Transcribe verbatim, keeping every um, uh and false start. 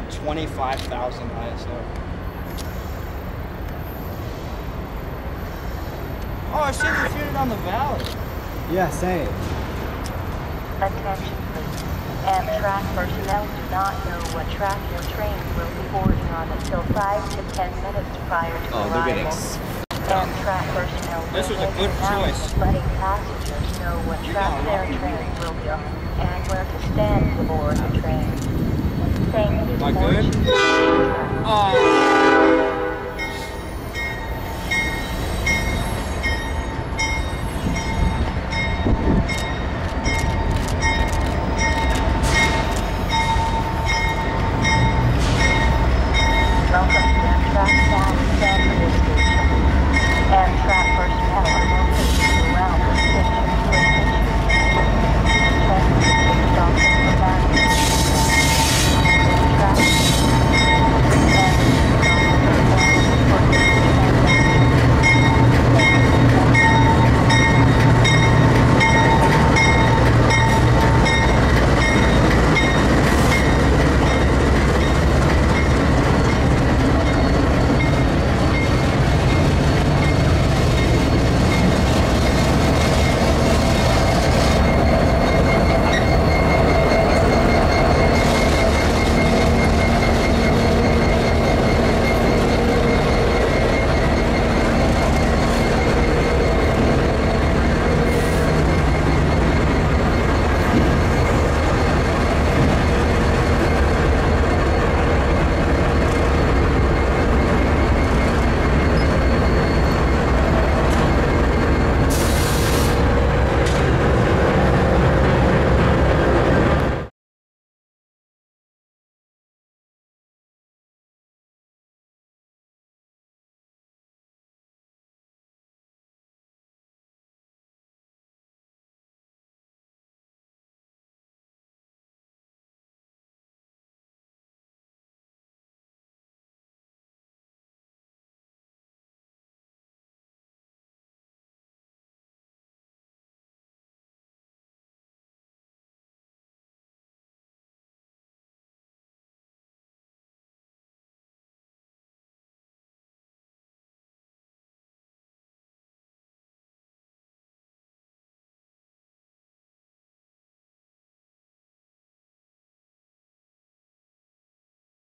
at twenty-five thousand I S O. Oh, I should have shooted on the valley. Yeah, same. Attention, please. Amtrak personnel do not know what track your train will be boarding on until five to ten minutes prior to oh, arrival. Amtrak personnel will this was a good choice. Letting passengers know what track their train will be on and where to stand to board the train. Thank you. Am I good? Oh.